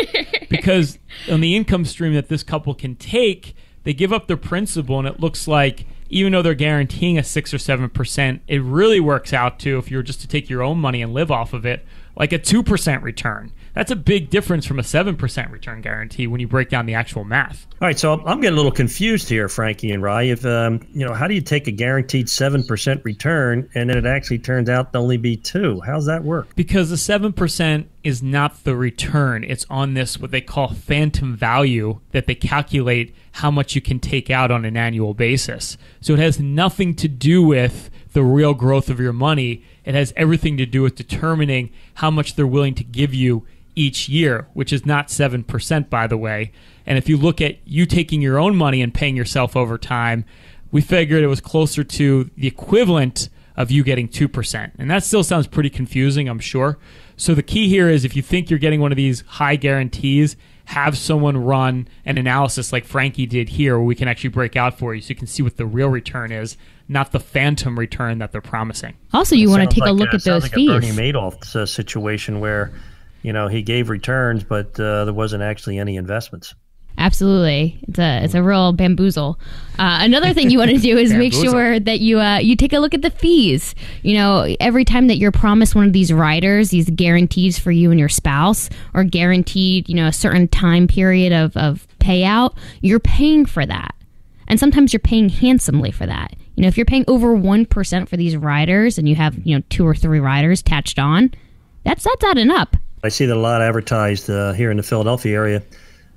Because on the income stream that this couple can take, they give up their principal, and it looks like even though they're guaranteeing a six or seven percent, it really works out to, if you were just to take your own money and live off of it, like a two percent return. That's a big difference from a seven percent return guarantee when you break down the actual math. All right, so I'm getting a little confused here, Frankie and Rye. If um, you know, how do you take a guaranteed seven percent return and then it actually turns out to only be two? How's that work? Because the seven percent is not the return. It's on this, what they call phantom value, that they calculate how much you can take out on an annual basis. So it has nothing to do with the real growth of your money. It has everything to do with determining how much they're willing to give you each year, which is not seven percent, by the way. And if you look at you taking your own money and paying yourself over time, we figured it was closer to the equivalent of you getting two percent. And that still sounds pretty confusing, I'm sure. So the key here is if you think you're getting one of these high guarantees, have someone run an analysis like Frankie did here, where we can actually break out for you so you can see what the real return is, not the phantom return that they're promising. Also, you want to take a look at those fees. Sounds like a Bernie Madoff situation where, you know, he gave returns, but uh, there wasn't actually any investments. Absolutely. It's a, it's a real bamboozle. Uh, another thing you want to do is make sure that you uh, you take a look at the fees. You know, every time that you're promised one of these riders, these guarantees for you and your spouse, or guaranteed, you know, a certain time period of, of payout, you're paying for that. And sometimes you're paying handsomely for that. You know, if you're paying over one percent for these riders and you have, you know, two or three riders attached on, that's, that's adding up. I see that a lot advertised uh, here in the Philadelphia area,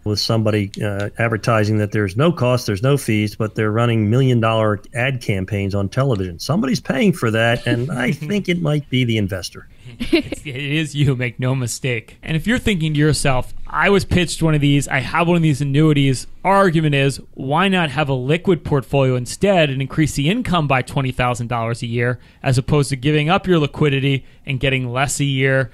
with somebody uh, advertising that there's no cost, there's no fees, but they're running million dollar ad campaigns on television. Somebody's paying for that, and I think it might be the investor. It's, it is you, make no mistake. And if you're thinking to yourself, I was pitched one of these, I have one of these annuities, our argument is, why not have a liquid portfolio instead and increase the income by twenty thousand dollars a year, as opposed to giving up your liquidity and getting less a year?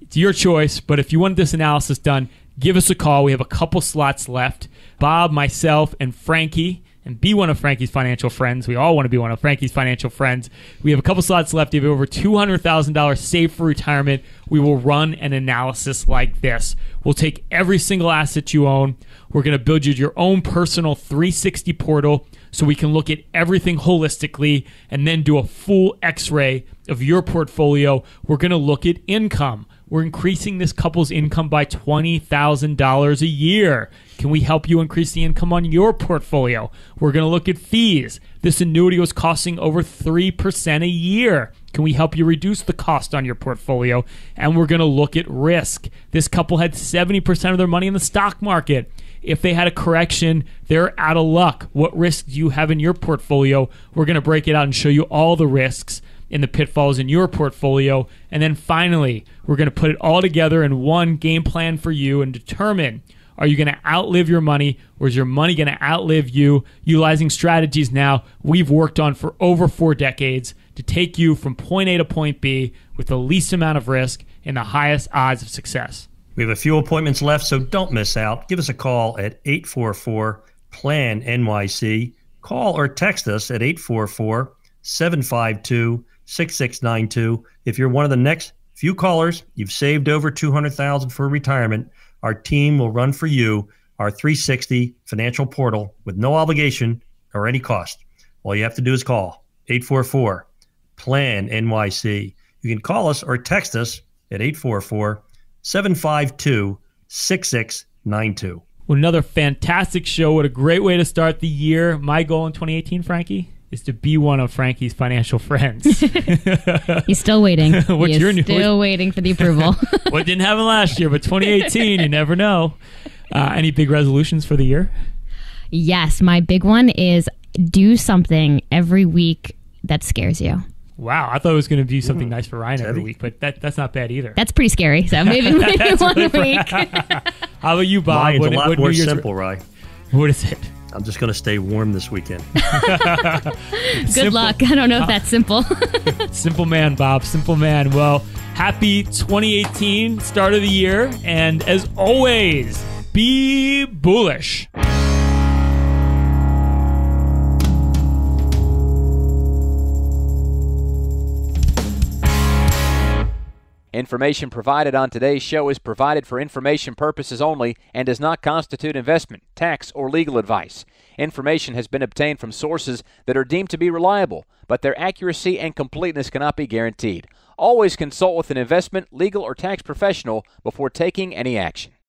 It's your choice, but if you want this analysis done, give us a call. We have a couple slots left. Bob, myself, and Frankie, and be one of Frankie's financial friends. We all want to be one of Frankie's financial friends. We have a couple slots left. If you have over two hundred thousand dollars saved for retirement, we will run an analysis like this. We'll take every single asset you own. We're going to build you your own personal three sixty portal so we can look at everything holistically and then do a full x-ray of your portfolio. We're going to look at income. We're increasing this couple's income by twenty thousand dollars a year. Can we help you increase the income on your portfolio? We're going to look at fees. This annuity was costing over three percent a year. Can we help you reduce the cost on your portfolio? And we're going to look at risk. This couple had seventy percent of their money in the stock market. If they had a correction, they're out of luck. What risks do you have in your portfolio? We're going to break it out and show you all the risks and the pitfalls in your portfolio. And then finally, we're going to put it all together in one game plan for you and determine, are you going to outlive your money, or is your money going to outlive you, utilizing strategies now we've worked on for over four decades to take you from point A to point B with the least amount of risk and the highest odds of success. We have a few appointments left, so don't miss out. Give us a call at eight four four plan N Y C. Call or text us at eight four four, seven five two, six six nine two. If you're one of the next few callers, you've saved over two hundred thousand dollars for retirement, our team will run for you our three sixty financial portal with no obligation or any cost. All you have to do is call eight four four plan N Y C. You can call us or text us at eight four four, seven five two, six six nine two. Well, another fantastic show. What a great way to start the year. My goal in twenty eighteen, Frankie, is to be one of Frankie's financial friends. He's still waiting. What's he your new still waiting for the approval. What didn't happen last year, but twenty eighteen, you never know. Uh, any big resolutions for the year? Yes, my big one is do something every week that scares you. Wow, I thought it was going to be something nice for Ryan every week, but that that's not bad either. That's pretty scary, so maybe, maybe one really week. How about you, Bob? Ryan's what, a lot what more simple, Ryan. What is it? I'm just going to stay warm this weekend. Good simple. Luck. I don't know if that's simple. Simple man, Bob. Simple man. Well, happy twenty eighteen, start of the year. And as always, be bullish. Information provided on today's show is provided for information purposes only and does not constitute investment, tax, or legal advice. Information has been obtained from sources that are deemed to be reliable, but their accuracy and completeness cannot be guaranteed. Always consult with an investment, legal, or tax professional before taking any action.